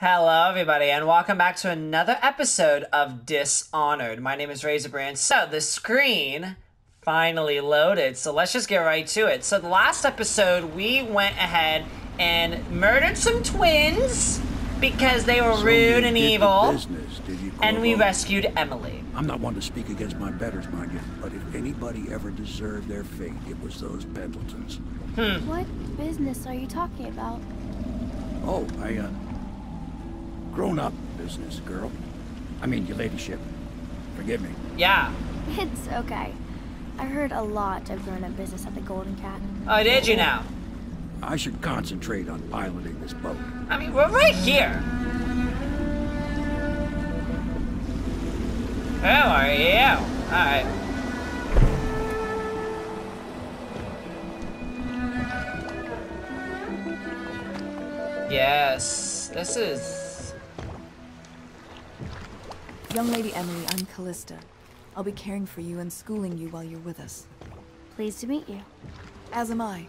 Hello everybody and welcome back to another episode of Dishonored. My name is RaisinBran. So the screen finally loaded, so let's just get right to it. So the last episode we went ahead and murdered some twins because they were rude and evil, and we rescued Emily. I'm not one to speak against my betters, mind you, but if anybody ever deserved their fate, it was those Pendletons. What business are you talking about? Oh, grown-up business, girl. I mean, your ladyship. Forgive me. Yeah. It's okay. I heard a lot of grown-up business at the Golden Cat. Oh, did you now? I should concentrate on piloting this boat. I mean, we're right here. How are you? All right. Yes, this is... Young Lady Emily, I'm Callista. I'll be caring for you and schooling you while you're with us. Pleased to meet you. As am I.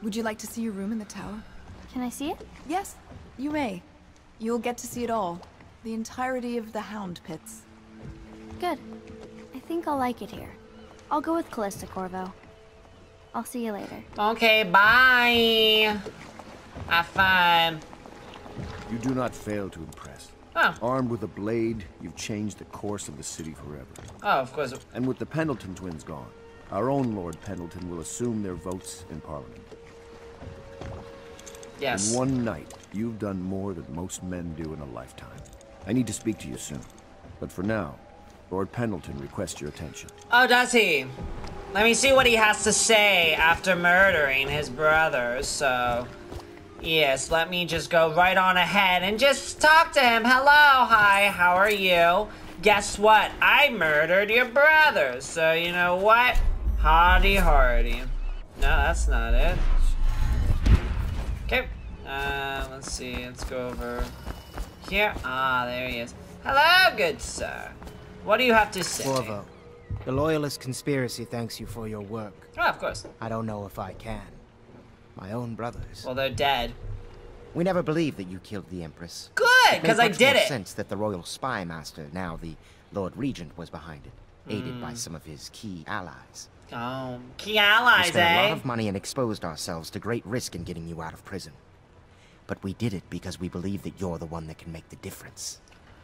Would you like to see your room in the tower? Can I see it? Yes, you may. You'll get to see it all. The entirety of the Hound Pits. Good. I think I'll like it here. I'll go with Callista, Corvo. I'll see you later. Okay, bye! Have fun. You do not fail to impress. Oh. Armed with a blade, you've changed the course of the city forever. Oh, of course. And with the Pendleton twins gone, our own Lord Pendleton will assume their votes in Parliament. Yes. In one night, you've done more than most men do in a lifetime. I need to speak to you soon. But for now, Lord Pendleton requests your attention. Oh, does he? Let me see what he has to say after murdering his brothers, so... Yes, let me just go right on ahead and just talk to him. Hello, hi, how are you? Guess what? I murdered your brother, so you know what? Hotty hardy. No, that's not it. Okay, let's see, let's go over here. Ah, there he is. Hello, good sir. What do you have to say? Corvo, the Loyalist Conspiracy thanks you for your work. Oh, of course. I don't know if I can. My own brothers. Well, they're dead. We never believed that you killed the Empress. Good, because I did it. It makes sense that the royal spy master, now the Lord Regent, was behind it, aided by some of his key allies. Oh, key allies, eh? We spent a lot of money and exposed ourselves to great risk in getting you out of prison. But we did it because we believe that you're the one that can make the difference.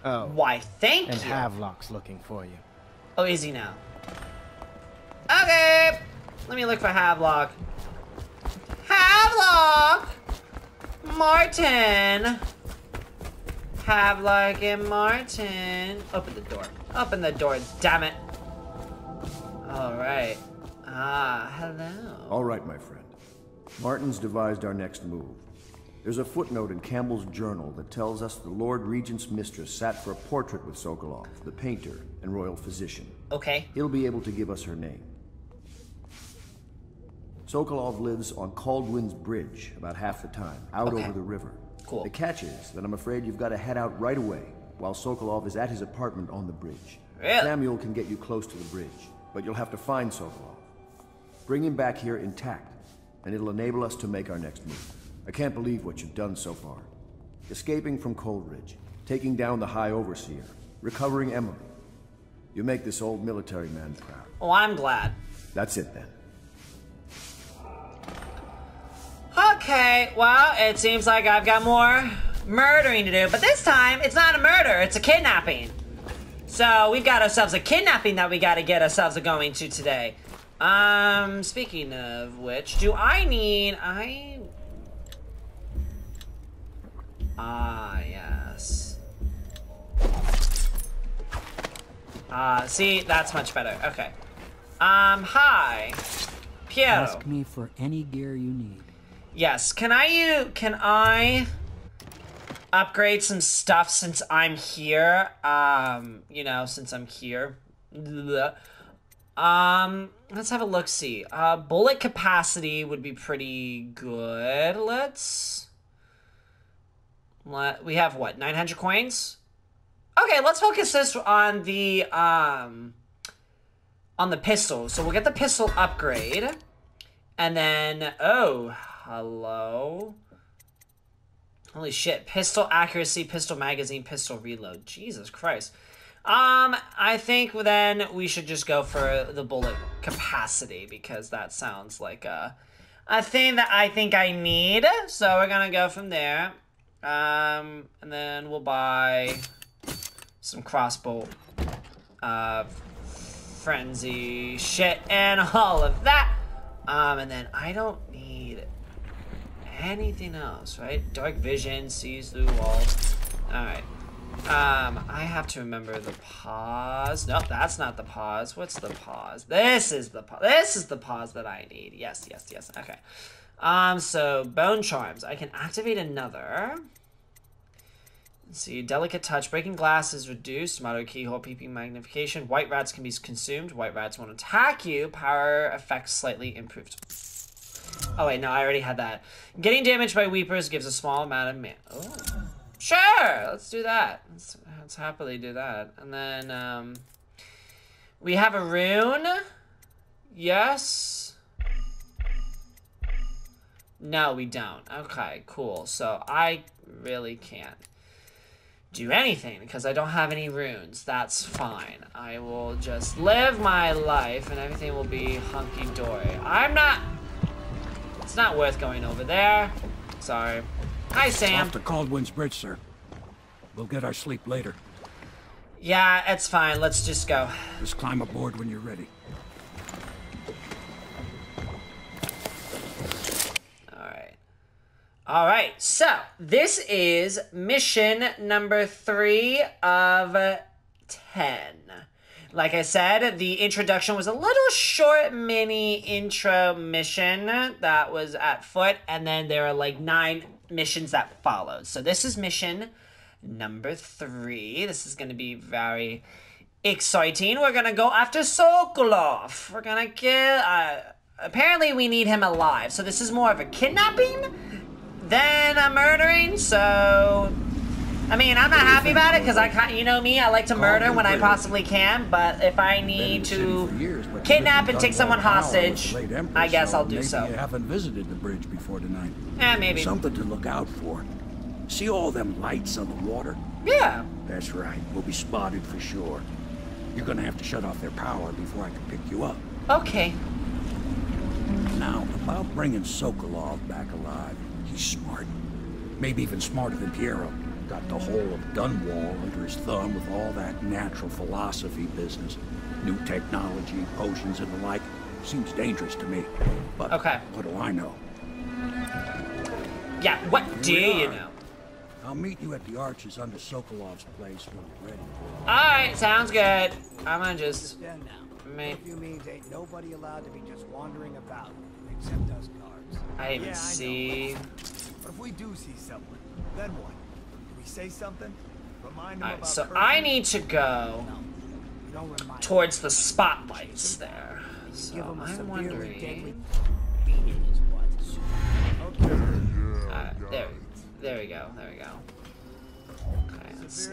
Oh. Why, thank you. And Havelock's looking for you. Oh, is he now? Okay. Let me look for Havelock. Havelock! Martin! Havelock and Martin. Open the door. Open the door, damn it. Alright. Ah, hello. Alright, my friend. Martin's devised our next move. There's a footnote in Campbell's journal that tells us the Lord Regent's mistress sat for a portrait with Sokolov, the painter and royal physician. Okay. He'll be able to give us her name. Sokolov lives on Kaldwin's Bridge about half the time, out over the river. Cool. The catch is that I'm afraid you've got to head out right away while Sokolov is at his apartment on the bridge. Really? Samuel can get you close to the bridge, but you'll have to find Sokolov. Bring him back here intact, and it'll enable us to make our next move. I can't believe what you've done so far. Escaping from Cold Ridge, taking down the High Overseer, recovering Emily. You make this old military man proud. Oh, I'm glad. That's it then. Okay, well, it seems like I've got more murdering to do, but this time, it's not a murder, it's a kidnapping. So, we've got ourselves a kidnapping that we gotta get ourselves going to today. Speaking of which, do I need... Ah, yes. Ah, see, that's much better, okay. Hi. Piero. Ask me for any gear you need. Yes, can I upgrade some stuff since I'm here? You know, since I'm here. Let's have a look-see. Bullet capacity would be pretty good. We have what, 900 coins? Okay, let's focus this on the pistol. So we'll get the pistol upgrade. And then, oh, hello. Holy shit. Pistol accuracy, pistol magazine, pistol reload. Jesus Christ. I think then we should just go for the bullet capacity because that sounds like a thing that I think I need. So we're going to go from there. And then we'll buy some crossbow, frenzy shit and all of that. And then I don't need anything else, right? Dark vision, sees through walls. All right. I have to remember the pause. Nope, that's not the pause. What's the pause? This is the pause. This is the pause that I need. Yes, yes, yes. Okay. So bone charms. I can activate another. Let's see, delicate touch. Breaking glass is reduced. Motto keyhole, PP magnification. White rats can be consumed. White rats won't attack you. Power effects slightly improved. Oh wait, no, I already had that. Getting damaged by weepers gives a small amount of mana. Oh. Sure, let's do that. Let's happily do that. And then, we have a rune. Yes. No, we don't. Okay, cool. So I really can't do anything because I don't have any runes. That's fine. I will just live my life and everything will be hunky-dory. I'm not... It's not worth going over there. Sorry. Hi, Sam. Off to Kaldwin's Bridge, sir. We'll get our sleep later. Yeah, it's fine. Let's just go. Just climb aboard when you're ready. Alright. Alright, so this is mission number 3 of 10. Like I said, the introduction was a little short mini intro mission that was at foot, and then there are like 9 missions that followed. So this is mission number 3. This is going to be very exciting. We're going to go after Sokolov. We're going to kill... apparently we need him alive. So this is more of a kidnapping than a murdering, so... I mean, I'm not happy about it because you know me, I like to murder when I possibly can, but if I need to kidnap and take someone hostage, I guess I'll do so. You haven't visited the bridge before tonight. Yeah, maybe. Something to look out for. See all them lights on the water? Yeah. That's right. We'll be spotted for sure. You're gonna have to shut off their power before I can pick you up. Okay. Now, about bringing Sokolov back alive, he's smart. Maybe even smarter than Piero. Got the whole of Dunwall under his thumb with all that natural philosophy business. New technology, potions and the like. Seems dangerous to me. But okay. What do I know? Yeah, what do you know? I'll meet you at the arches under Sokolov's place when you're ready. Alright, sounds good. I'm gonna just... What you mean ain't nobody allowed to be just wandering about except us guards. I even see... But if we do see someone, then what? Say something. Remind All right, so Kirby. I need to go towards the spotlights there. So I'm wondering. Okay. There we go. There we go. Okay, let's see.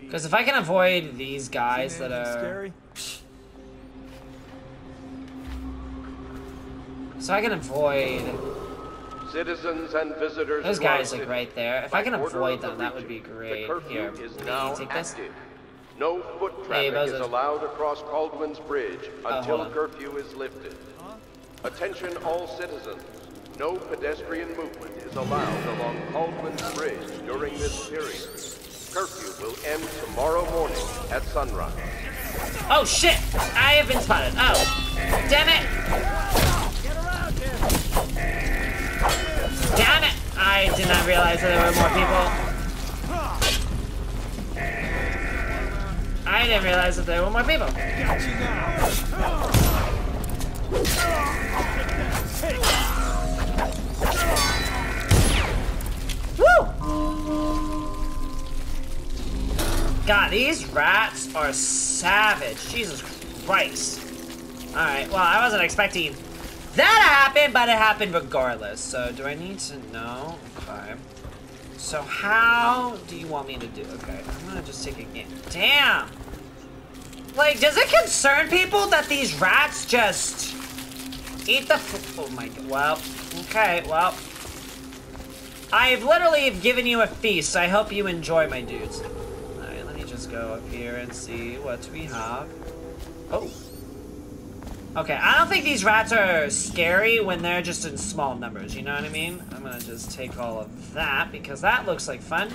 Because if I can avoid these guys that are, so I can avoid. Citizens and visitors. Those guys like right there. If I can avoid them, that would be great. Here, is now active. No foot traffic is allowed across Kaldwin's Bridge until curfew is lifted. Attention all citizens. No pedestrian movement is allowed along Kaldwin's Bridge during this period. Curfew will end tomorrow morning at sunrise. Oh shit! I have been spotted. Oh, damn it! Get around here! Damn it! I did not realize that there were more people. I didn't realize that there were more people. Woo! God, these rats are savage. Jesus Christ. Alright, well, I wasn't expecting... that happened, but it happened regardless. So, do I need to know? Okay. So, how do you want me to do? Okay, I'm gonna just take a game. Damn! Like, does it concern people that these rats just eat the f- Oh my god, well, okay, well. I've literally given you a feast. I hope you enjoy, my dudes. Alright, let me just go up here and see what we have. Oh. Okay, I don't think these rats are scary when they're just in small numbers, you know what I mean? I'm gonna just take all of that, because that looks like fun.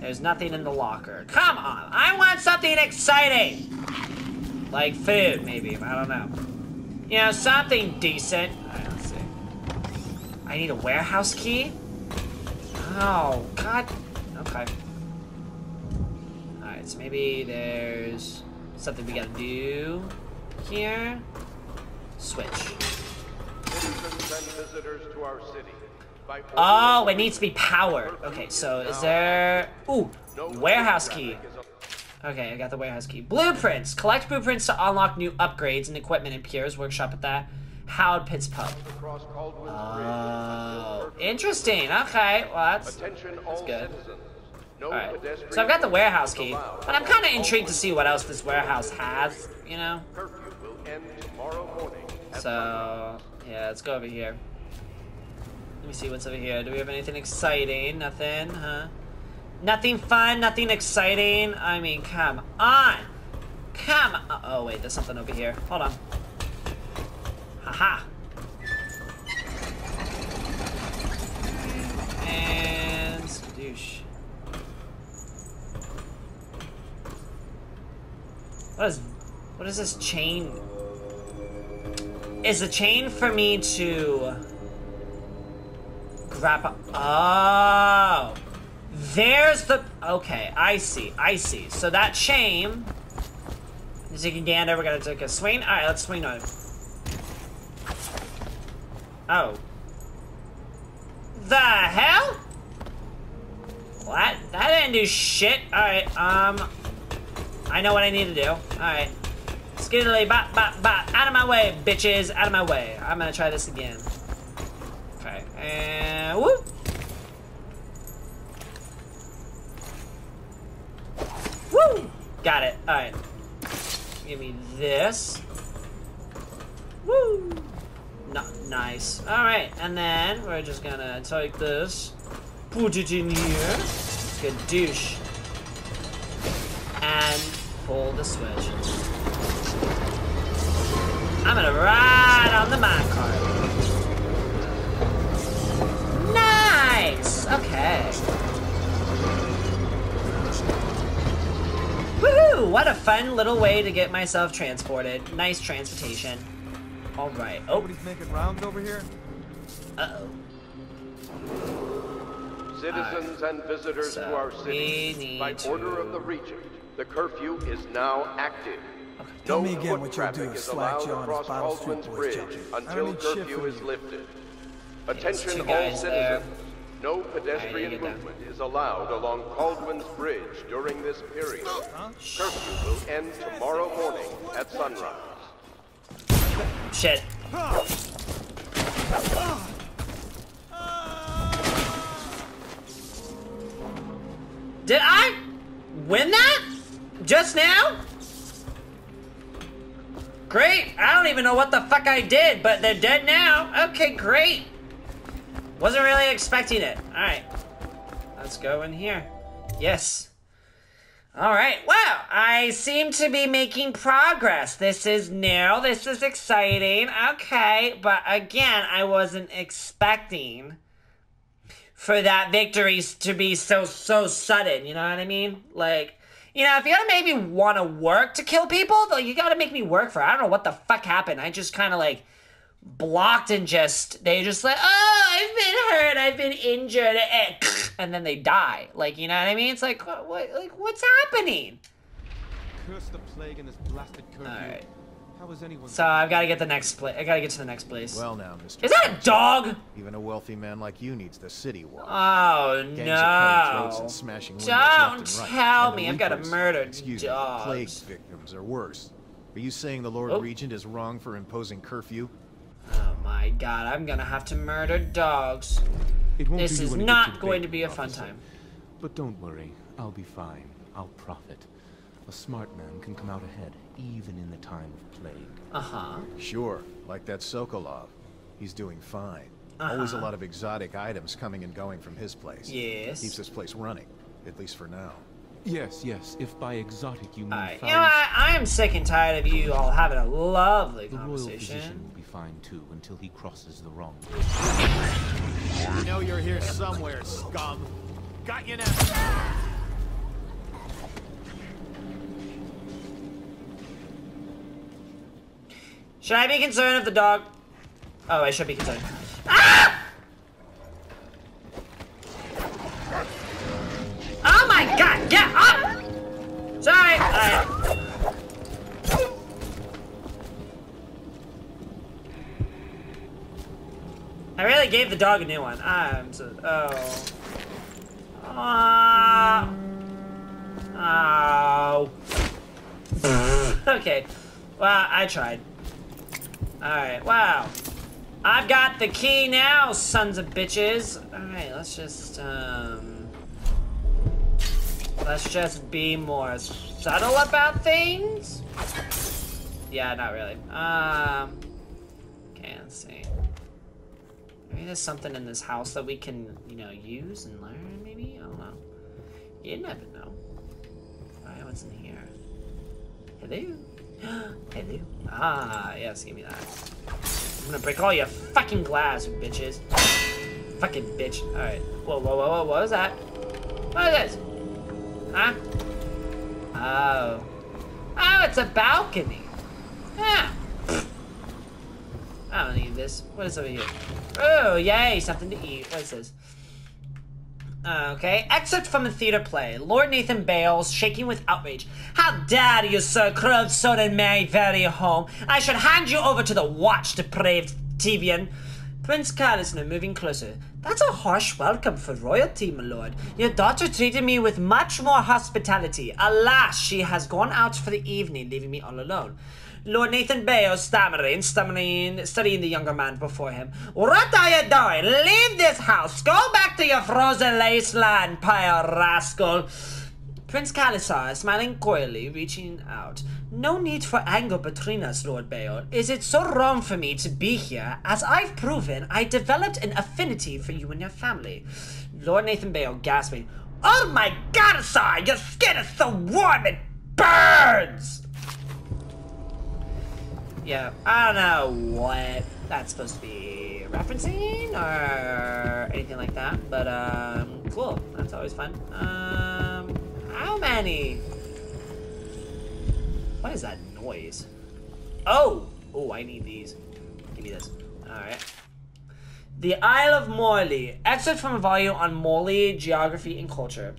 There's nothing in the locker. Come on! I want something exciting! Like food, maybe. I don't know. You know, something decent. Alright, let's see. I need a warehouse key? Oh, God. Okay. Alright, so maybe there's something we gotta do here. Switch. Oh, it needs to be powered. Okay, so is there... Ooh, warehouse key. Okay, I got the warehouse key. Blueprints. Collect blueprints to unlock new upgrades and equipment in Pierre's workshop at that Howard Pitts pub. Oh, interesting. Okay, well, that's good. Alright, so I've got the warehouse key, but I'm kind of intrigued to see what else this warehouse has, you know? So, yeah, let's go over here. Let me see what's over here. Do we have anything exciting? Nothing, huh? Nothing fun, nothing exciting. I mean, come on. Come on. Oh, wait, there's something over here. Hold on. Haha. And douche. What is this chain? Is the chain for me to grab up? Oh, there's the, okay, I see. So that chain, as you can gander, we're gonna take a swing. All right, let's swing on it. Oh. The hell? What? That didn't do shit. All right, I know what I need to do. Alright. Skiddly bop bop bop. Out of my way, bitches. Out of my way. I'm gonna try this again. Okay. And whoop. Woo! Got it. Alright. Give me this. Woo! Nice. Alright, and then we're just gonna take this. Put it in here. Good douche. And pull the switch. I'm gonna ride on the minecart. Nice! Okay. Woohoo! What a fun little way to get myself transported. Nice transportation. Alright. Oh. Nobody's making rounds over here? Uh-oh. Citizens and visitors to our city, by order of the Regent, the curfew is now active. Okay. Tell me again what you're doing, slack John, across Caldwin's Bridge until curfew is lifted. Attention all citizens, no pedestrian movement is allowed along Caldwin's Bridge during this period. Curfew will end tomorrow morning at sunrise. Shit. Did I win that? Just now? Great. I don't even know what the fuck I did, but they're dead now. Okay, great. Wasn't really expecting it. All right. Let's go in here. Yes. All right. Wow. I seem to be making progress. This is new. This is exciting. Okay. But again, I wasn't expecting for that victories to be so sudden, you know what I mean? Like, you know, if you're gonna make me wanna work to kill people, though, you gotta make me work for it. I don't know what the fuck happened. I just kinda like blocked and just, they just like, oh, I've been hurt, I've been injured, and then they die. Like, you know what I mean? It's like, what like what's happening? Curse the plague and this blasted curfew. All right. How is anyone... So I've got to get the next place. I got to get to the next place. Well now, Mr. Is that a dog? Even a wealthy man like you needs the city watch. Oh no! Don't tell me I've got to murder dogs. Plague victims are worse. Are you saying the Lord Regent is wrong for imposing curfew? Oh my God! I'm gonna have to murder dogs. This is not going to be a fun time. But don't worry, I'll be fine. I'll profit. A smart man can come out ahead, even in the time of plague. Uh-huh. Sure, like that Sokolov. He's doing fine. Always a lot of exotic items coming and going from his place. Yes. Keeps this place running, at least for now. Yes, yes, if by exotic you mean you know, I am sick and tired of you all having a lovely conversation. The royal physician will be fine too until he crosses the wrong. I know you're here somewhere, scum. Got you now. Should I be concerned if the dog... Oh, I should be concerned. Ah! Oh my god, get up! Sorry! I really gave the dog a new one. I'm so... Oh. Oh. Okay. Well, I tried. Alright, wow. I've got the key now, sons of bitches. Alright, let's just, let's just be more subtle about things. Yeah, not really. Okay, let's see. Maybe there's something in this house that we can, you know, use and learn, maybe? I don't know. You never know. Alright, what's in here? Hello? Hello. Ah, yes, give me that. I'm gonna break all your fucking glass, bitches. Fucking bitch. Alright. Whoa, whoa, whoa, whoa, what was that? What is this? Huh? Oh. Oh, it's a balcony. Ah. I don't need this. What is over here? Oh, yay, something to eat. What is this? Okay, excerpt from a theater play. Lord Nathan Bales, shaking with outrage. How dare you, sir, crowd so in my very home. I should hand you over to the watch, depraved Tevian. Prince Carlisner, moving closer. That's a harsh welcome for royalty, my lord. Your daughter treated me with much more hospitality. Alas, she has gone out for the evening, leaving me all alone. Lord Nathan Bayo, studying the younger man before him. What are you doing? Leave this house. Go back to your frozen lace land, pale rascal. Prince Kaleesar, smiling coyly, reaching out. No need for anger between us, Lord Bayo. Is it so wrong for me to be here? As I've proven, I developed an affinity for you and your family. Lord Nathan Bayo, gasping. Oh my god, sir! Your skin is so warm it burns! Yeah, I don't know what that's supposed to be referencing or anything like that, but cool. That's always fun. How many? What is that noise? Oh! Oh, I need these. Give me this. Alright. The Isle of Morley. Excerpt from a volume on Morley, Geography and Culture.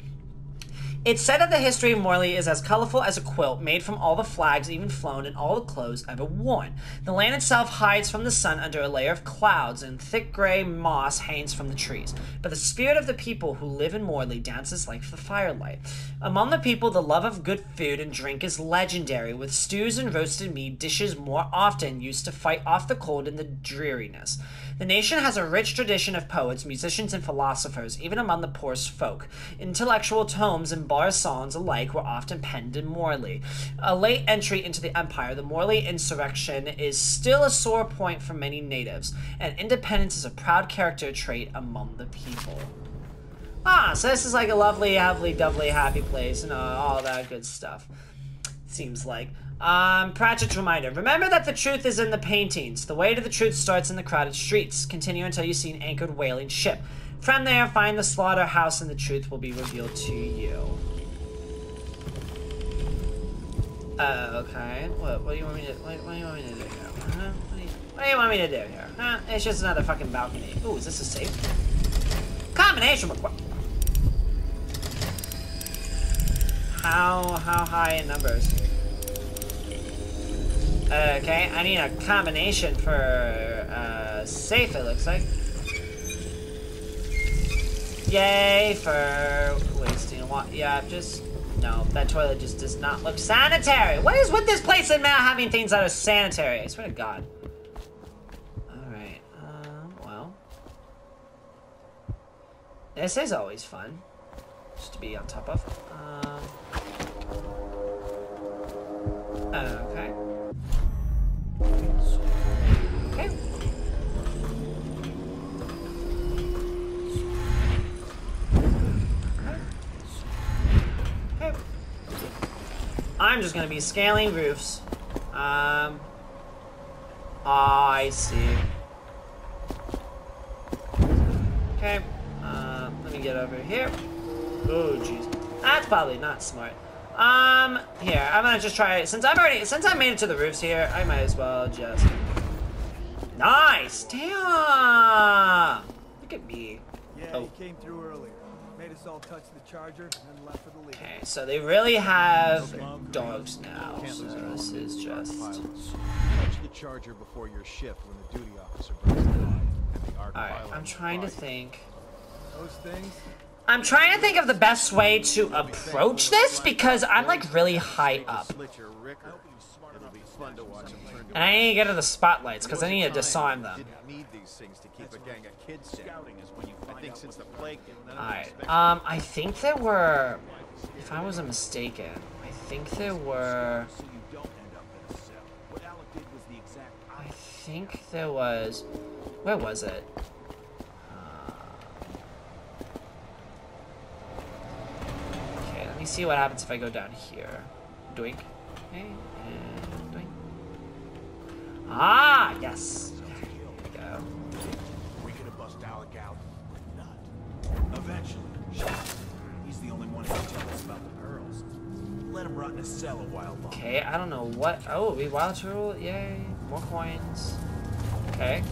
It's said that the history of Morley is as colorful as a quilt, made from all the flags even flown and all the clothes ever worn. The land itself hides from the sun under a layer of clouds, and thick gray moss hangs from the trees. But the spirit of the people who live in Morley dances like the firelight. Among the people, the love of good food and drink is legendary, with stews and roasted meat dishes more often used to fight off the cold and the dreariness. The nation has a rich tradition of poets, musicians, and philosophers, even among the poorest folk. Intellectual tomes and bar songs alike were often penned in Morley. A late entry into the empire, the Morley insurrection is still a sore point for many natives, and independence is a proud character trait among the people. Ah, so this is like a lovely, lovely, doubly happy place and all that good stuff. Seems like. Pratchett's reminder. Remember that the truth is in the paintings. The way to the truth starts in the crowded streets. Continue until you see an anchored whaling ship. From there, find the slaughterhouse and the truth will be revealed to you. Okay. What do you want me to do here? Huh? What do you want me to do here? Huh? It's just another fucking balcony. Ooh, is this a safe? Combination with what? How high in numbers? Okay, I need a combination for safe, it looks like. Yay for wasting water. Yeah, just... No, that toilet just does not look sanitary. What is with this place in Mount having things that are sanitary? I swear to God. Alright, well. This is always fun. Just to be on top of. Okay. Okay. I'm just gonna be scaling roofs. I see. Okay, let me get over here. Oh, jeez. That's probably not smart. Here, I'm gonna just try it. Since I made it to the roofs here, I might as well just... Nice! Damn! Look at me. Yeah, oh. He came through earlier. Made us all touch the charger and then left for the lead. Okay, so they really have dogs now. So this is just... Touch the charger before your shift when the duty officer brings the line. Alright, I'm trying to think. I'm trying to think of the best way to approach this because I'm like really high up. And I need to get to the spotlights because I need to disarm them. Alright, I think there were, if I wasn't mistaken, I think there were, where was it? Okay, let me see what happens if I go down here. Doink. Okay, and doink. Ah, yes. Here we go. We could have bust Alec out, but not. Eventually, he's the only one who can tell us about the girls. Let him rot in a cell a while longer. Okay, I don't know what. Oh, we wild rule. Yay! More coins. Okay.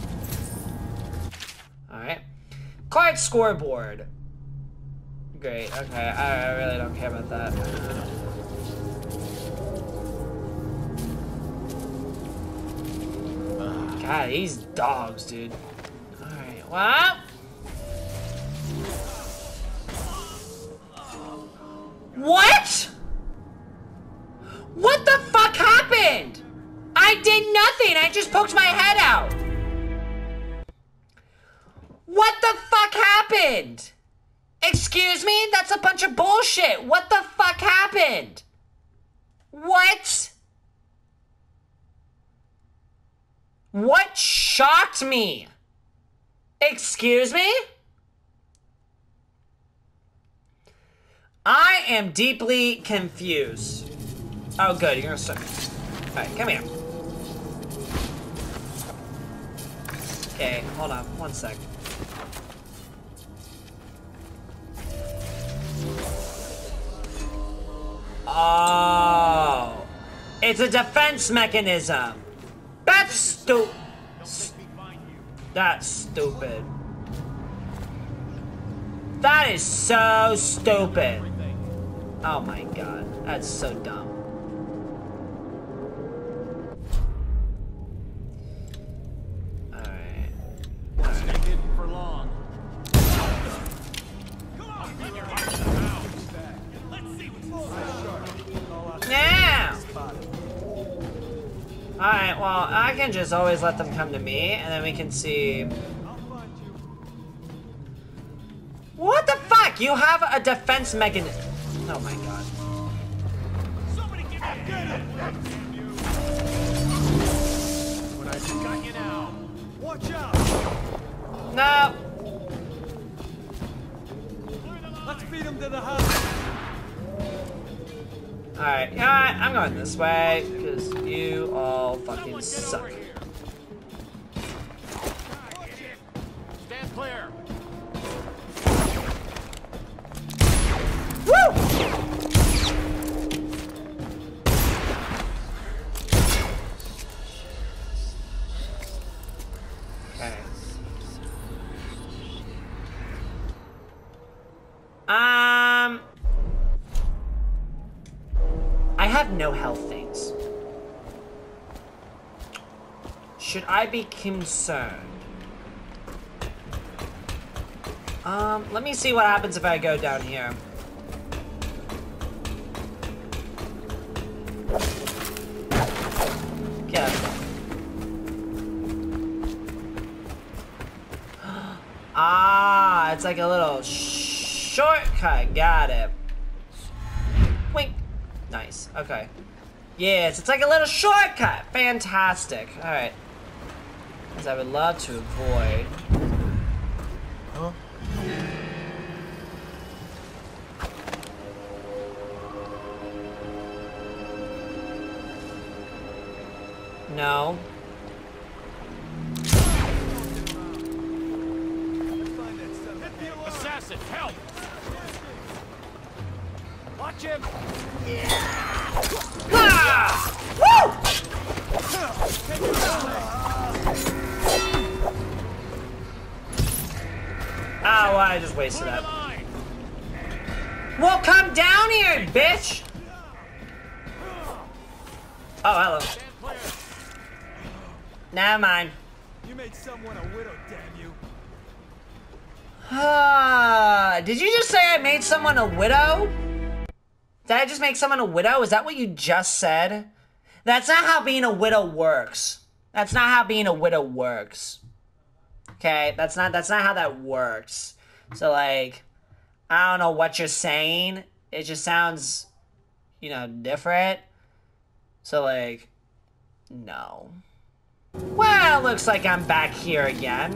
Alright. Card scoreboard. Great, okay. I really don't care about that. God, these dogs, dude. Alright, well. What? What the fuck happened? I did nothing. I just poked my head out. What the fuck happened? Excuse me? That's a bunch of bullshit. What the fuck happened? What? What shocked me? Excuse me? I am deeply confused. Oh, good. You're gonna start me. Alright, come here. Okay, hold on. One sec. Oh, it's a defense mechanism. That's stupid. That's stupid. That is so stupid. Oh my god, that's so dumb. Alright, well, I can just always let them come to me, and then we can see... What the fuck? You have a defense mechanism. Oh my god. Somebody get him! Watch out! No! Let's feed him to the house! Alright, you know what? I'm going this way, because... You all fucking suck. Stand clear. Woo! Okay. I have no health things. Should I be concerned? Let me see what happens if I go down here. Yeah. Ah, it's like a little shortcut. Got it. Wink. Nice. Okay. Yes, it's like a little shortcut. Fantastic. All right. I would love to avoid. Huh? No. Assassin, help! Watch him! Yeah. Ah! Woo! Take him away. Ow, I just wasted that. Well, come down here, bitch! Oh, hello. Never mind. You made someone a widow, damn you. Did you just say I made someone a widow? Did I just make someone a widow? Is that what you just said? That's not how being a widow works. That's not how being a widow works. Okay, that's not how that works. So like, I don't know what you're saying. It just sounds, you know, different. So like, no. Well, looks like I'm back here again,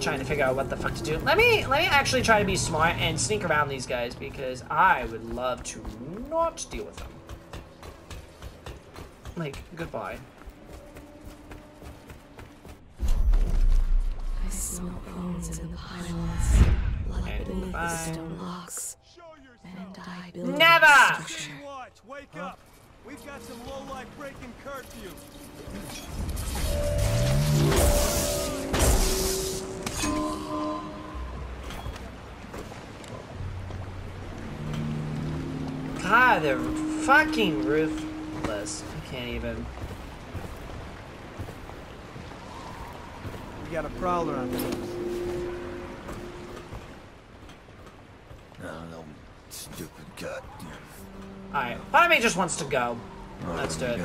trying to figure out what the fuck to do. Let me actually try to be smart and sneak around these guys because I would love to not deal with them. Like, goodbye. I smell bones in the pylons, blood beneath the stone locks, and I build a structure. Wake up! We've got some low-life breaking curfew. God, they're fucking ruthless. I can't even. We got a prowler on the loose. No, stupid god. Alright, part of me just wants to go. Let's do it.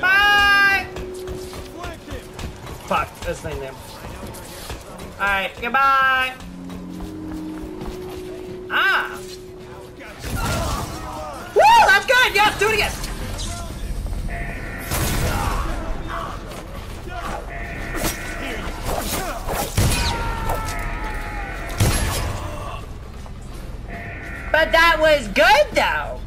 Bye! Fuck, this thing there. Alright, goodbye! Ah! Woo! That's good! Yes, do it again! But that was good, though.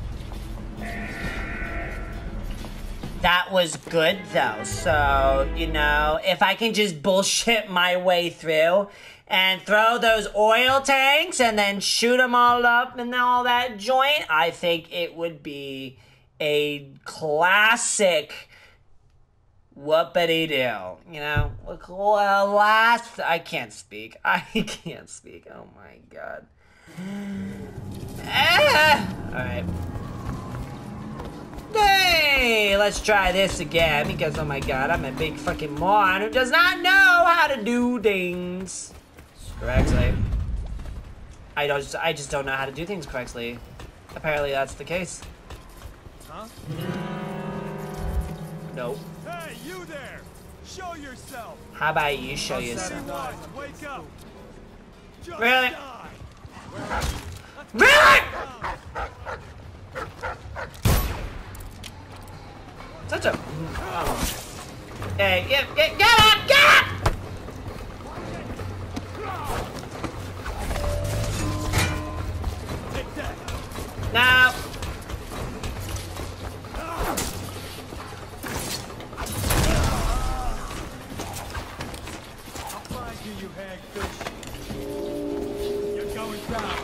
That was good, though. So, you know, if I can just bullshit my way through and throw those oil tanks and then shoot them all up and all that joint, I think it would be a classic whoopity-doo, you know? I can't speak. Oh, my God. Alright. Hey, let's try this again because, oh my god, I'm a big fucking moron who does not know how to do things correctly. I just don't know how to do things correctly. Apparently that's the case. Huh? Nope. Hey, you there! Show yourself! How about you show yourself? Wake up. Really? Really? Such a... Oh. Hey, get up! Get up! No. I'll find you, you hagfish. You're going down.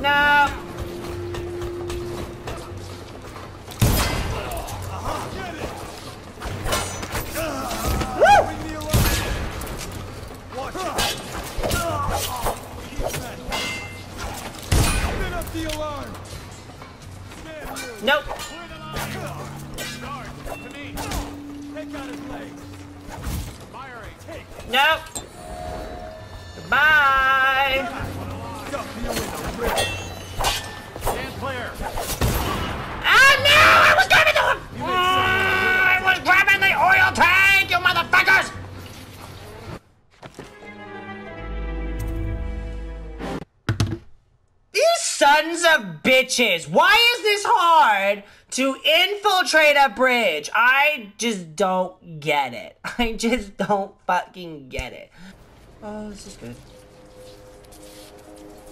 No! Nope. Nope. Goodbye. Stand clear. Oh no! I was grabbing the I was grabbing the oil tank, you motherfuckers! These sons of bitches! Why is this hard to infiltrate a bridge? I just don't get it. I just don't fucking get it. Oh, this is good.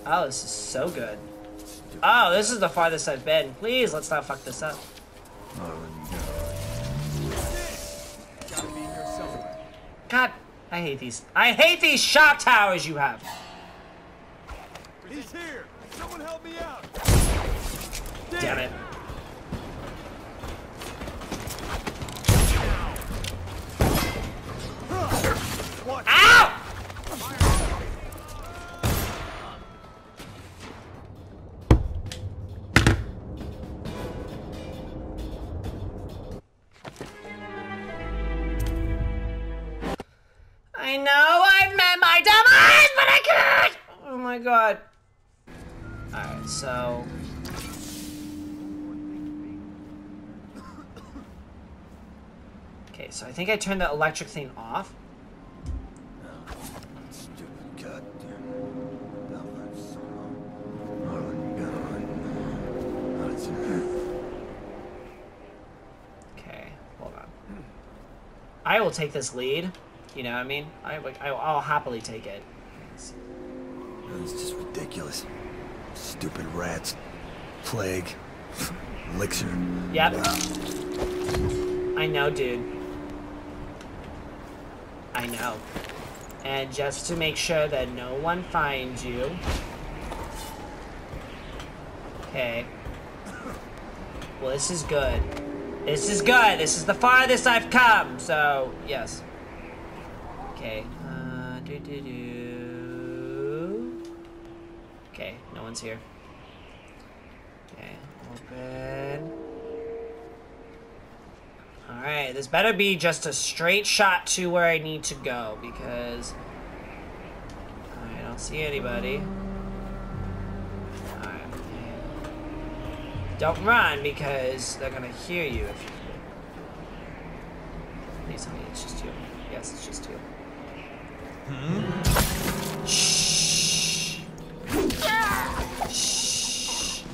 Oh, this is so good. Oh, this is the farthest I've been. Please, let's not fuck this up. Oh no. Gotta be here somewhere. God, I hate these. I hate these shot towers you have. He's here. Someone help me out. Damn it. Ow! I know I've met my dumb eyes, but I can't! Oh my god. Alright, so... Okay, so I think I turned the electric thing off. Okay, hold on. I will take this lead. You know what I mean? I'll happily take it. It's just ridiculous. Stupid rats. Plague. Elixir. Yep. I know, dude. I know. And just to make sure that no one finds you. Okay. Well, this is good. This is good. This is the farthest I've come. So, yes. Okay, Okay, no one's here. Okay, open. Alright, this better be just a straight shot to where I need to go, because... I don't see anybody. Alright, okay. Don't run, because they're gonna hear you if you... Please tell me it's just you. Yes, it's just you. Hmm? Shh. Ah! Shh.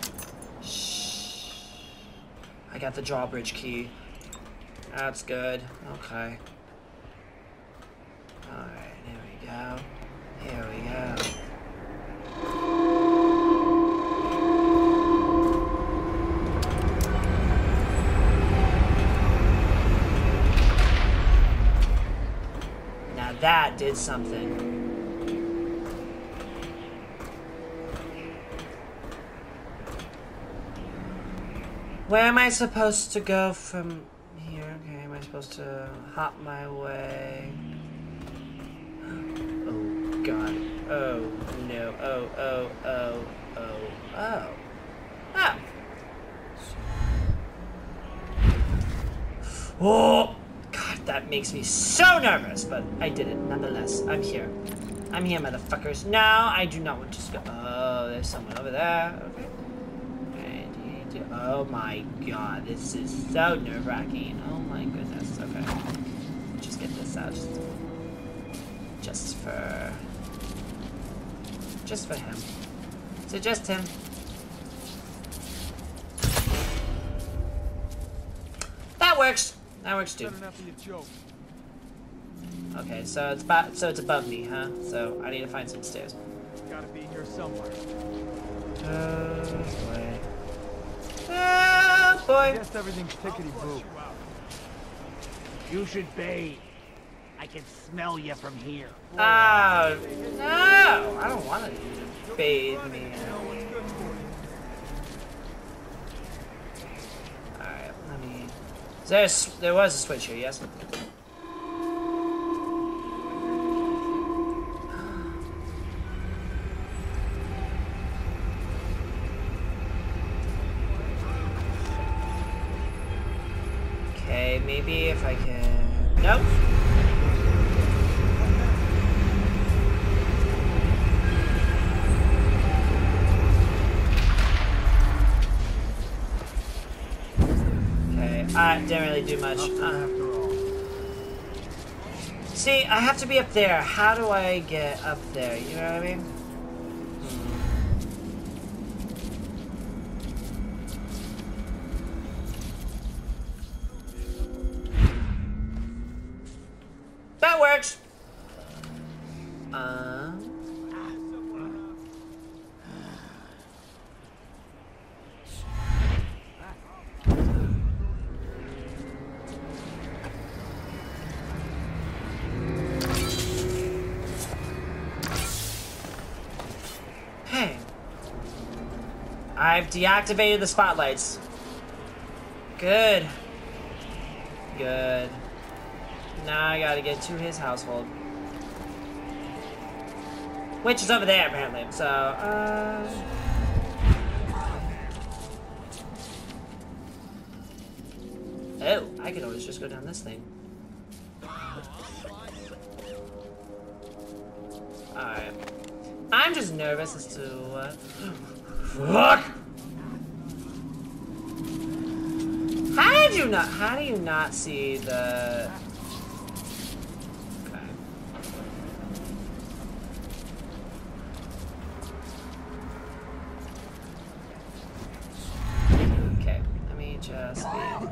Shh. I got the drawbridge key. That's good. Okay. Alright, here we go. Here we go. Now that did something. Where am I supposed to go from here? Okay, am I supposed to hop my way? Oh god. Oh no. Oh, oh, oh, oh, oh. Ah! Oh! God, that makes me so nervous, but I did it nonetheless. I'm here. I'm here, motherfuckers. No, I do not want to just go. Oh, there's someone over there. Okay. Oh my god, this is so nerve-wracking. Oh my goodness, okay. Just get this out. Just for him. So just him. That works! That works too. Okay, so it's above me, huh? So I need to find some stairs. Gotta be here somewhere. Wait. Oh, boy. Just everything's tickety-boo. You should bathe. I can smell you from here. Oh, no. I don't want you to bathe me. Alright, let me... There was a switch here, yes? Maybe if I can... Nope. Okay, I didn't really do much. See, I have to be up there. How do I get up there? You know what I mean? I've deactivated the spotlights. Good. Good. Now I gotta get to his household. Which is over there, apparently. So, oh, I could always just go down this thing. Alright. I'm just nervous as to what... Fuck! How do you not see the... Okay. Okay, let me just... None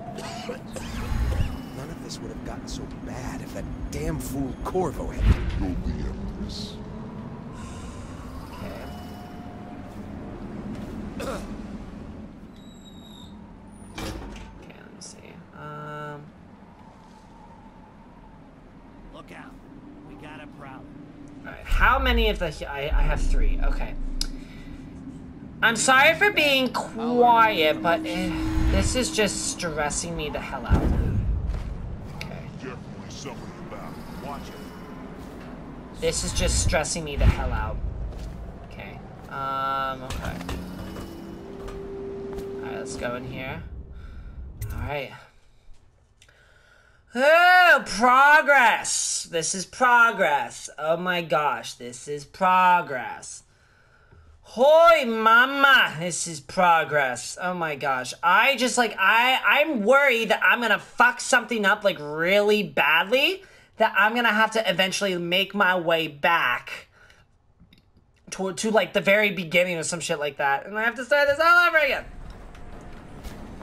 of this would have gotten so bad if that damn fool Corvo had... You'll be Empress. Of the I have 3. Okay. I'm sorry for being quiet, but this is just stressing me the hell out. Okay. This is just stressing me the hell out. Okay. Okay. All right, let's go in here. All right. Oh, progress! This is progress. Oh my gosh, this is progress. Hoy mama, this is progress. Oh my gosh. I just like, I'm worried that I'm gonna fuck something up like really badly, that I'm gonna have to eventually make my way back to like the very beginning or some shit like that. And I have to start this all over again.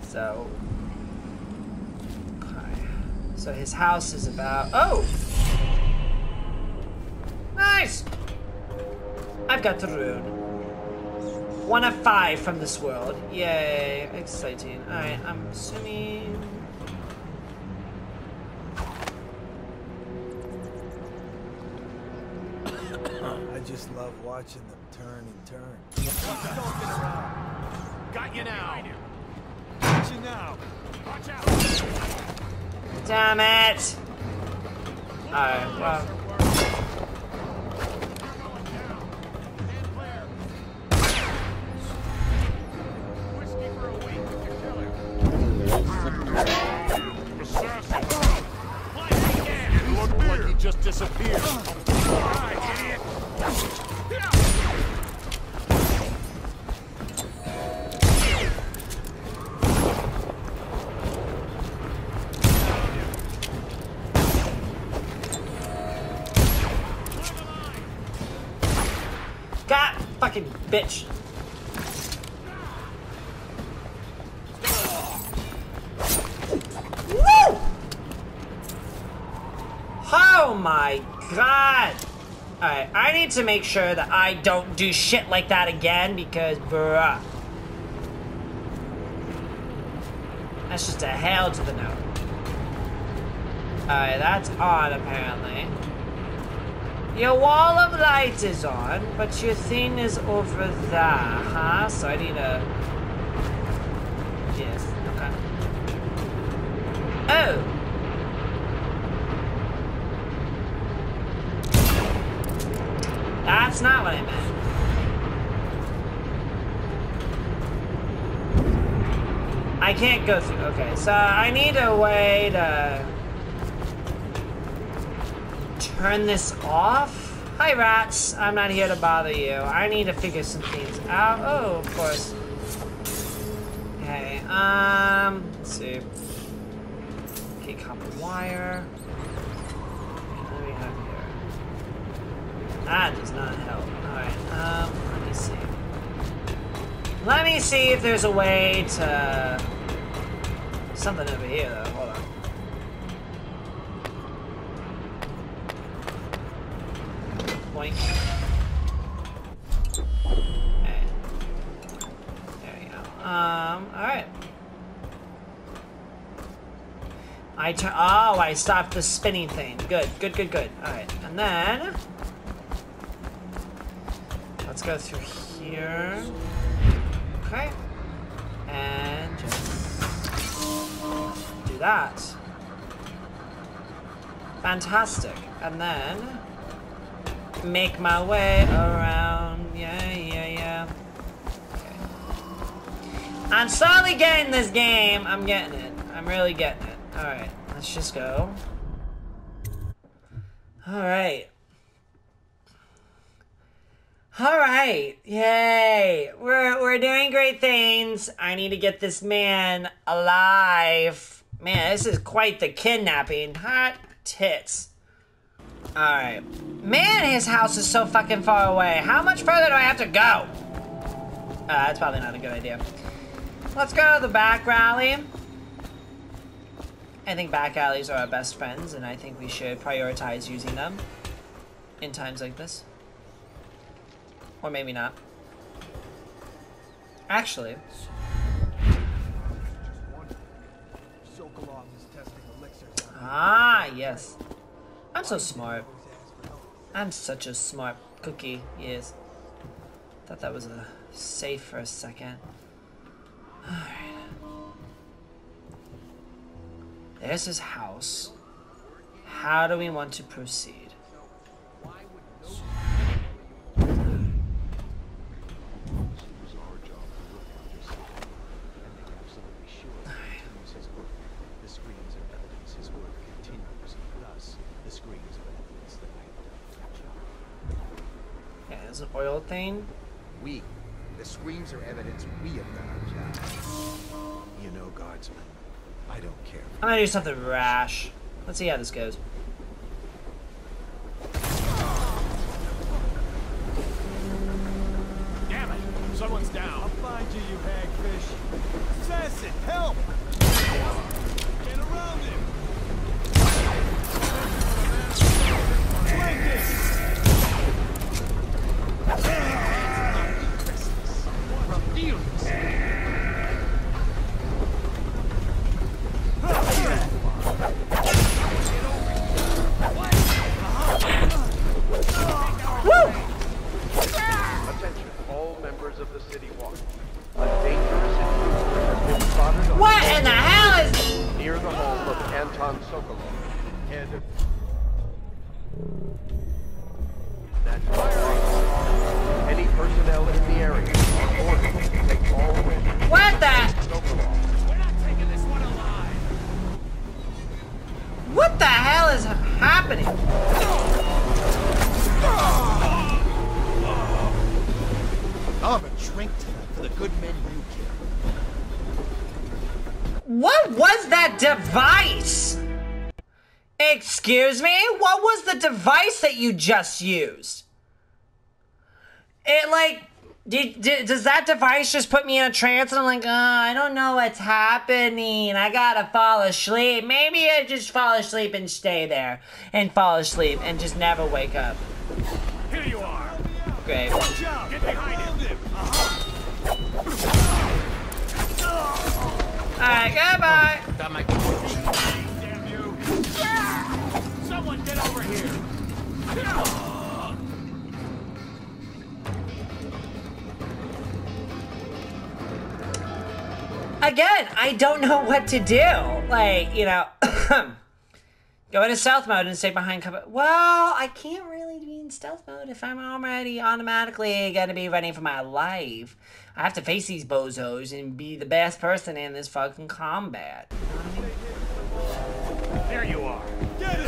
So... So his house is about... Oh! Nice! I've got the rune. 1 of 5 from this world. Yay, exciting. Alright, I'm assuming... I just love watching them turn and turn. Got you now! Got you now! Watch out! Damn it! Alright, well. It looked like he just disappeared. Die, idiot! Bitch. Woo! Oh my god! Alright, I need to make sure that I don't do shit like that again because, bruh. That's just a hell to the no. Alright, that's on apparently. Your wall of light is on, but your thing is over there, huh? So I need a... Yes, okay. Oh! That's not what I meant. I can't go through. Okay, so I need a way to... Turn this off? Hi, rats. I'm not here to bother you. I need to figure some things out. Oh, of course. Okay, let's see. Okay, copper wire. What do we have here? That does not help. Alright, let me see. Let me see if there's a way to... Something over here, though. Hold on. Point. Okay. There you go. Alright. Oh, I stopped the spinning thing. Good, good, good, good. Alright, and then... Let's go through here. Okay. And just do that. Fantastic. And then make my way around. Yeah. Okay. I'm slowly getting this game. I'm getting it. I'm really getting it. Alright, let's just go. Alright, yay! We're doing great things. I need to get this man alive. Man, this is quite the kidnapping. Hot tits. Alright. Man, his house is so fucking far away. How much further do I have to go? That's probably not a good idea. Let's go to the back alley. I think back alleys are our best friends, and I think we should prioritize using them in times like this. Or maybe not. Actually. Ah, yes. I'm so smart. I'm such a smart cookie. Yes. Thought that was a safe for a second. Alright. There's his house. How do we want to proceed? An oil thing. The screams are evidence we have done our job. You know, guardsmen, I don't care. I'm gonna do something rash. Let's see how this goes. Damn it! Someone's down. I'll find you, you hagfish. Assassin, help! Get around him. Take this. Device? Excuse me? What was the device that you just used? It like, does that device just put me in a trance and I'm like, oh, I don't know what's happening. I gotta fall asleep. Maybe I just fall asleep and stay there and fall asleep and just never wake up. Here you are. Great. Watch out. Get behind him. Alright, goodbye. Got my damn you. Yeah! Someone get over here. Again, I don't know what to do. Like, you know, go into stealth mode and stay behind cover. Well, I can't really be in stealth mode if I'm already automatically gonna be running for my life. I have to face these bozos and be the best person in this fucking combat. There you are. Get it!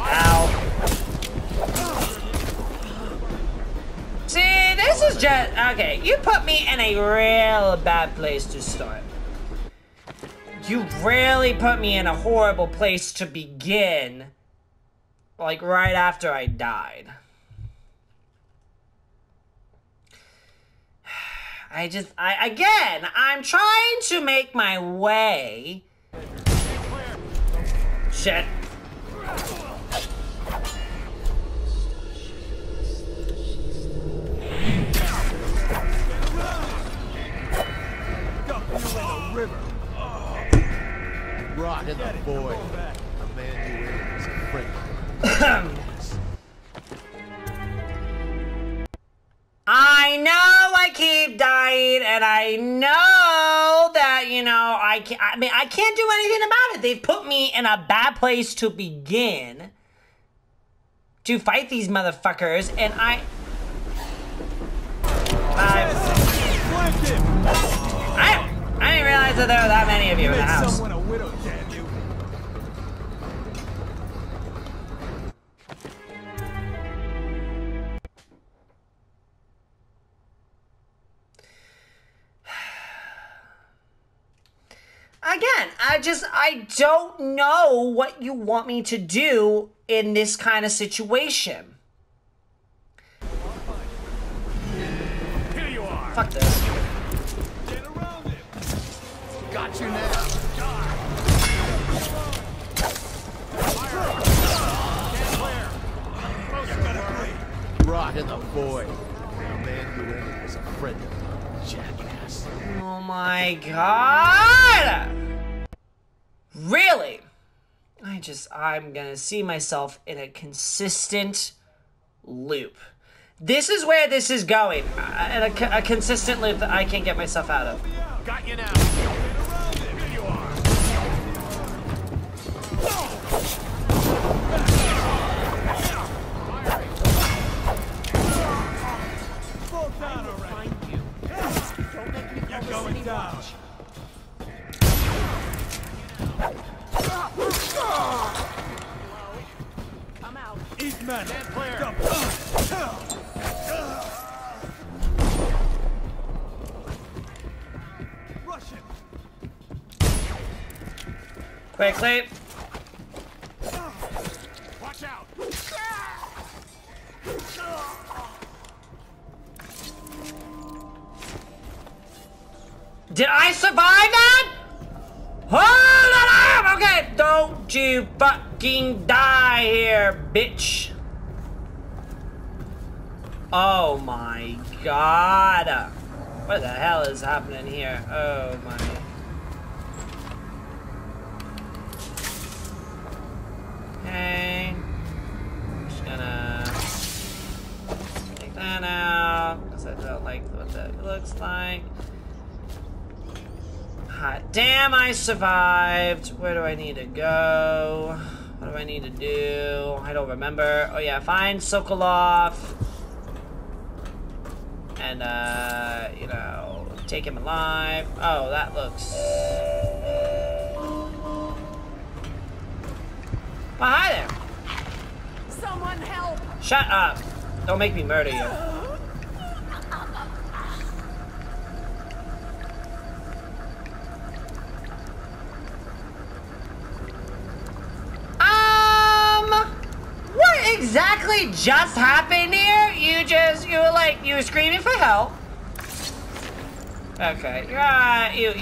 Ow. See, this is just... Okay, you put me in a real bad place to start. You really put me in a horrible place to begin. Like, right after I died. I'm trying to make my way. Shit. Rock in the boy. A man who is a friend. I know I can't. right, and I know that, you know, I can't do anything about it. They've put me in a bad place to begin to fight these motherfuckers, and I didn't realize that there were that many of you in the house. Again, I don't know what you want me to do in this kind of situation. Here you are. Fuck this. Get around him. Got you now. Rot in the void. The man you ended was a friend of mine, jackass. Oh my god! Really? I'm gonna see myself in a consistent loop. This is where this is going. A consistent loop that I can't get myself out of. Got you now. Here you are. Fall down already. Don't make me fall. You're going down. Come out. Eat man. Russian. Quickly. Watch out. Did I survive that? Hold on! Okay, don't you fucking die here, bitch. Oh my god. What the hell is happening here? Oh my. Okay. I'm just gonna take that out, because I don't like what that looks like. God damn, I survived. Where do I need to go? What do I need to do? I don't remember. Oh yeah, find Sokolov. And, you know, take him alive. Oh, that looks... Well, hi there. Someone help. Shut up. Don't make me murder you. Exactly just happened here? You were like, you were screaming for help. Okay, no.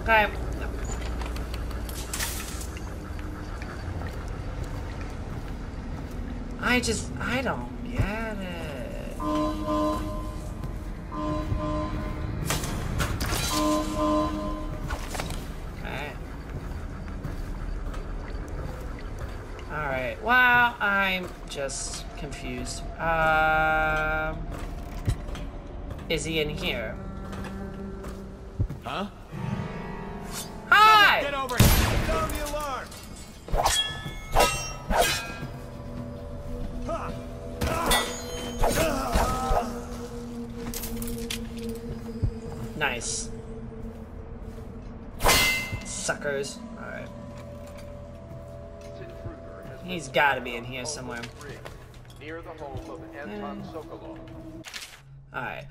Okay, no. I don't get it. Okay. Alright, well, I'm just confused. Is he in here? Huh? Hi! Get over here! Sound the alarm! Nice. Suckers. Alright. He's got to be in here somewhere. Near the home of Anton Sokolov. All right.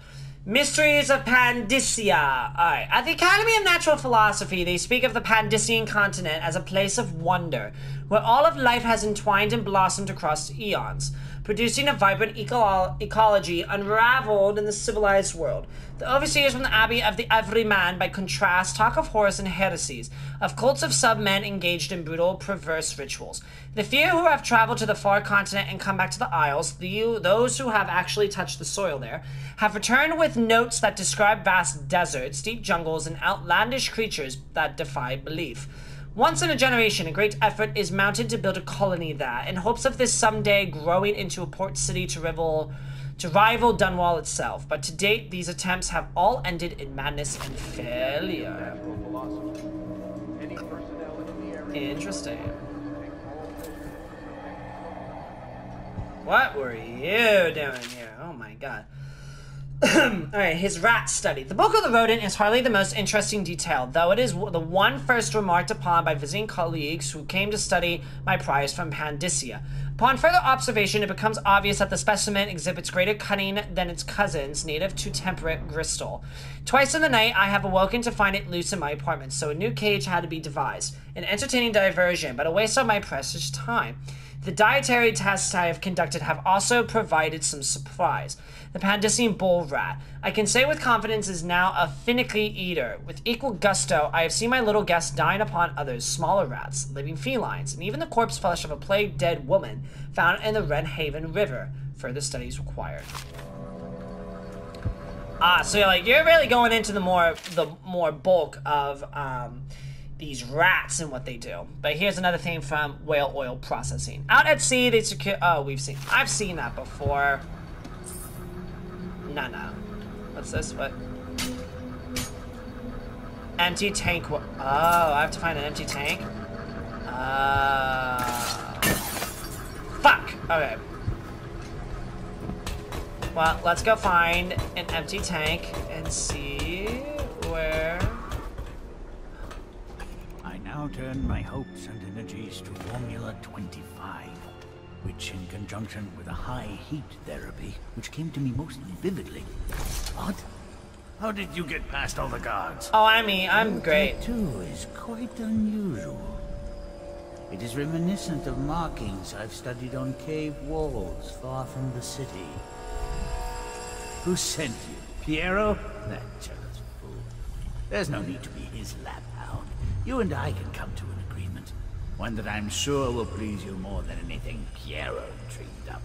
Mysteries of Pandyssia. All right. At the Academy of Natural Philosophy, they speak of the Pandyssian continent as a place of wonder, where all of life has entwined and blossomed across eons, producing a vibrant ecology unraveled in the civilized world. The overseers from the Abbey of the Everyman, by contrast, talk of horrors and heresies, of cults of sub-men engaged in brutal, perverse rituals. The few who have traveled to the far continent and come back to the Isles, those who have actually touched the soil there, have returned with notes that describe vast deserts, deep jungles, and outlandish creatures that defy belief. Once in a generation, a great effort is mounted to build a colony there, in hopes of this someday growing into a port city to rival to rival Dunwall itself, but to date, these attempts have all ended in madness and failure. Interesting. What were you doing here? Oh my god. Alright, his rat study. The book of the rodent is hardly the most interesting detail, though it is the one first remarked upon by visiting colleagues who came to study my prize from Pandyssia. Upon further observation, it becomes obvious that the specimen exhibits greater cunning than its cousins, native to temperate Bristol. Twice in the night, I have awoken to find it loose in my apartment, so a new cage had to be devised. An entertaining diversion, but a waste of my precious time. The dietary tests I have conducted have also provided some surprise. The Pandyssian bull rat, I can say with confidence, is now a finicky eater. With equal gusto, I have seen my little guest dine upon others, smaller rats, living felines, and even the corpse flesh of a plague dead woman found in the Wrenhaven River. Further studies required. Ah, so you're really going into the more bulk of these rats and what they do. But here's another thing from whale oil processing. Out at sea, they secure. Oh, I've seen that before. No. What's this? What? Empty tank. Oh, I have to find an empty tank? Fuck! Okay. Well, let's go find an empty tank and see where... I now turn my hopes and energies to Formula 25. Which, in conjunction with a high heat therapy, which came to me most vividly. What? How did you get past all the guards? Oh, I mean, I'm great. Too is quite unusual. It is reminiscent of markings I've studied on cave walls far from the city. Who sent you, Piero? That jealous fool. There's no need to be his lap hound. You and I can come to an agreement. One that I'm sure will please you more than anything Piero dreamed up.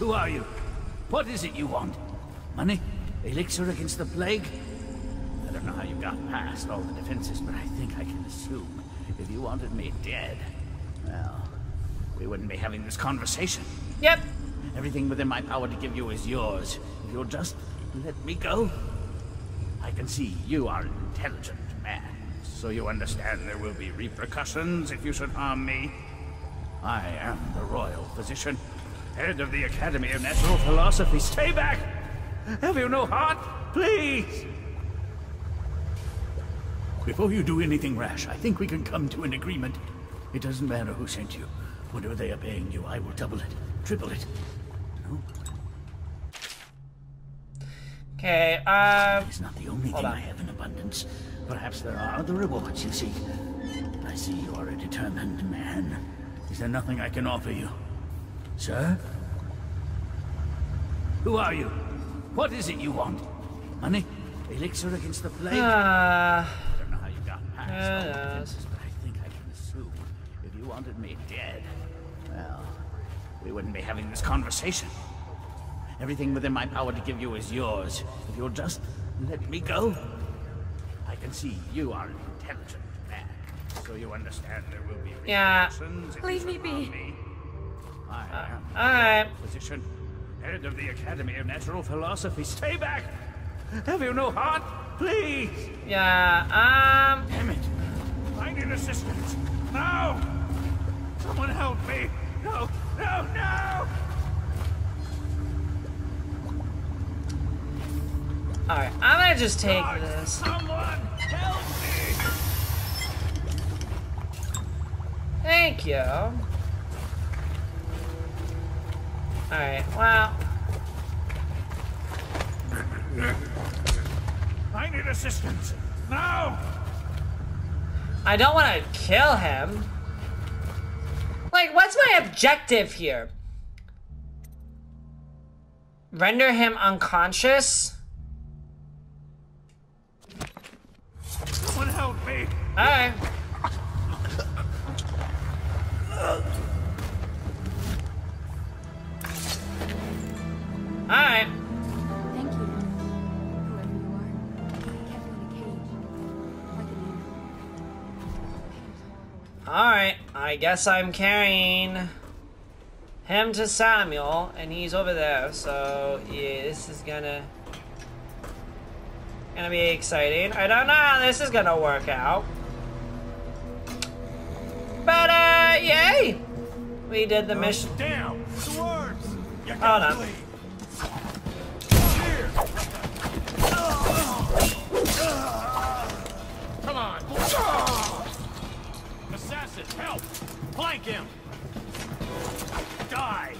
Who are you? What is it you want? Money? Elixir against the plague? I don't know how you got past all the defenses, but I think I can assume if you wanted me dead, well, we wouldn't be having this conversation. Yep. Everything within my power to give you is yours. If you'll just let me go. I can see you are an intelligent man. So you understand there will be repercussions if you should harm me? I am the royal physician, head of the Academy of Natural Philosophy. Stay back! Have you no heart? Please! Before you do anything rash, I think we can come to an agreement. It doesn't matter who sent you. Whatever they are paying you, I will double it, triple it. No? Okay, It's not the only thing I have in abundance. Perhaps there are other rewards you seek. I see you are a determined man. Is there nothing I can offer you? Sir? Who are you? What is it you want? Money? Elixir against the plague? I don't know how you got past all the defenses, but I think I can assume if you wanted me dead, well, we wouldn't be having this conversation. Everything within my power to give you is yours. If you'll just let me go. I can see you are an intelligent man, so you understand there will be repercussions. Yeah, leave me be. I am the physician, head of the Academy of Natural Philosophy. Stay back! Have you no heart? Please! Yeah, Damn it! I need assistance! Now! Someone help me! No! No! No! Alright, I'm gonna just take this. Someone help me. Thank you. Alright, well. I need assistance. Now! I don't wanna kill him. Like, what's my objective here? Render him unconscious? Someone help me! Alright. Alright. Thank you, whoever you are. You kept me in a cage. Like an animal. Alright, I guess I'm carrying him to Samuel, and he's over there, so yeah, this is gonna be exciting. I don't know how this is gonna work out. But yay! We did the mission. Damn! Swords! You hold on. Leave. Come on! Assassin, help! Plank him! Die!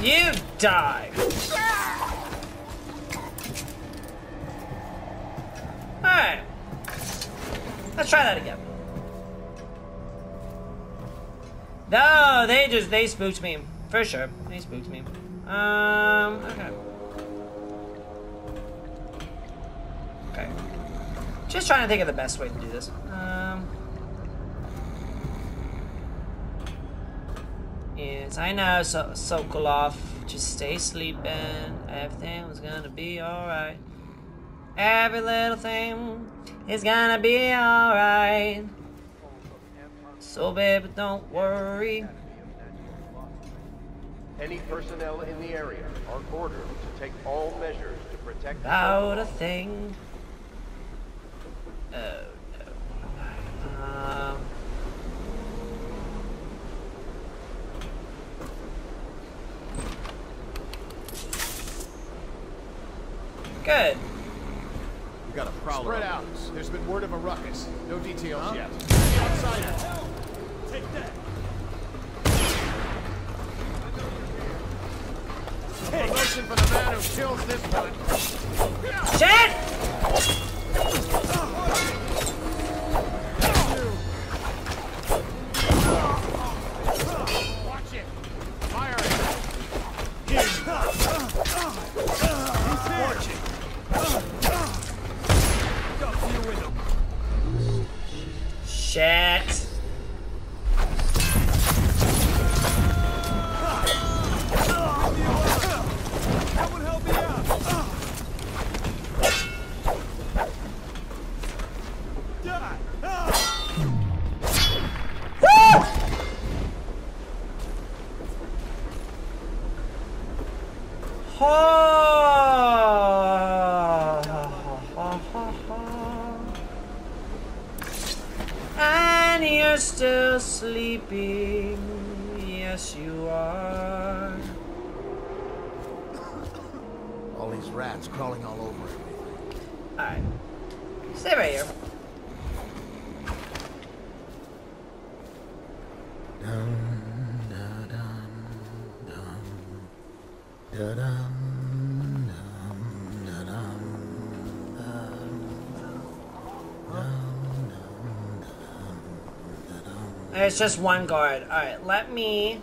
You die! Alright. Let's try that again. No, they spooked me. For sure. They spooked me. Okay. Okay. Just trying to think of the best way to do this. Yes, I know, so Sokolov. Just stay sleeping. Everything was gonna be alright. Every little thing is gonna be alright. So baby, don't worry. Any personnel in the area are ordered to take all measures to protect. About a thing. Oh no. Good. We got a problem. Spread out. There's been word of a ruckus. No details yet. Outside. Take that. Promotion for the man who kills this one. Shit! Watch it. Fire it. Watch it. Shit. It's just one guard. Alright, let me.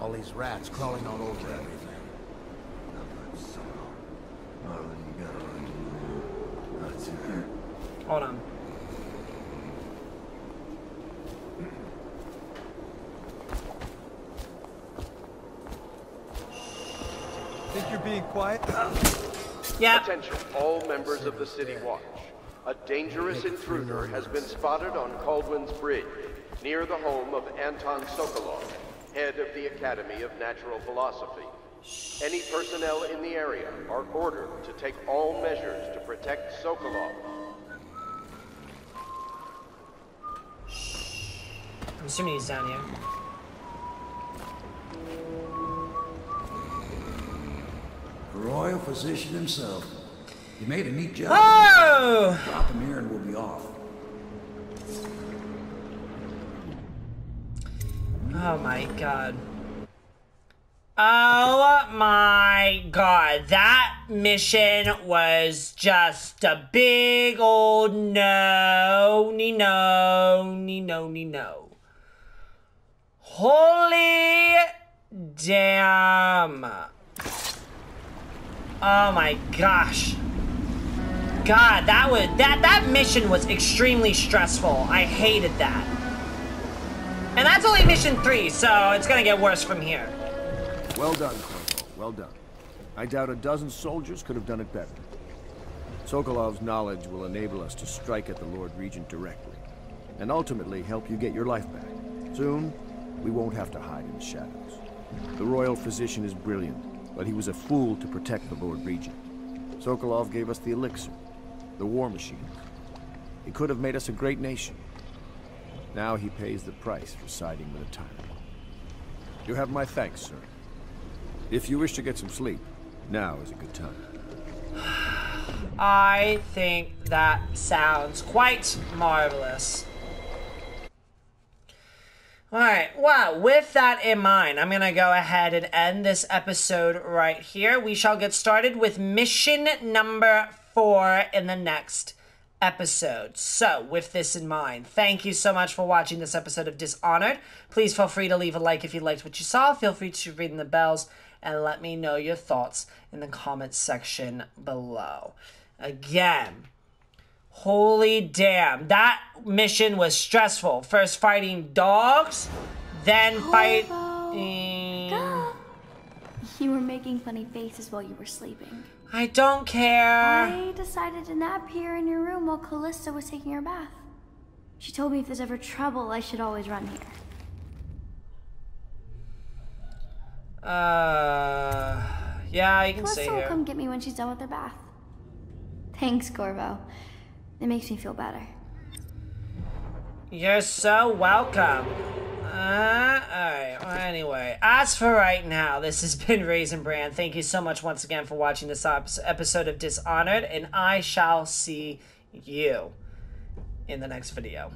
All these rats crawling all over everything. Hold on. Think you're being quiet? Yeah. Attention, all members of the city watch. A dangerous intruder has been spotted on Kaldwin's Bridge, near the home of Anton Sokolov, head of the Academy of Natural Philosophy. Any personnel in the area are ordered to take all measures to protect Sokolov. I'm assuming he's down here. The royal physician himself. You made a neat job. Oh! Drop him here and we'll be off. Oh my god. Oh my god. That mission was just a big old no. Holy damn. Oh my gosh. God, that mission was extremely stressful. I hated that. And that's only mission 3, so it's gonna get worse from here. Well done, Corvo. Well done. I doubt a dozen soldiers could have done it better. Sokolov's knowledge will enable us to strike at the Lord Regent directly. and ultimately help you get your life back. Soon, we won't have to hide in the shadows. The royal physician is brilliant, but he was a fool to protect the Lord Regent. Sokolov gave us the elixir, the war machine. He could have made us a great nation. Now he pays the price for siding with a tyrant. You have my thanks, sir. If you wish to get some sleep, now is a good time. I think that sounds quite marvelous. Alright, well, with that in mind, I'm going to go ahead and end this episode right here. We shall get started with mission number 4 in the next episode. So, with this in mind, thank you so much for watching this episode of Dishonored. Please feel free to leave a like if you liked what you saw. Feel free to ring the bells and let me know your thoughts in the comment section below. Again, holy damn, that mission was stressful. First fighting dogs, then fighting... Go. You were making funny faces while you were sleeping. I don't care. I decided to nap here in your room while Callista was taking her bath. She told me if there's ever trouble, I should always run here. Yeah, you can stay here. Calista will come get me when she's done with her bath. Thanks, Corvo. It makes me feel better. You're so welcome. Alright, well, anyway, as for right now, this has been RaisinBran. Thank you so much once again for watching this episode of Dishonored, and I shall see you in the next video.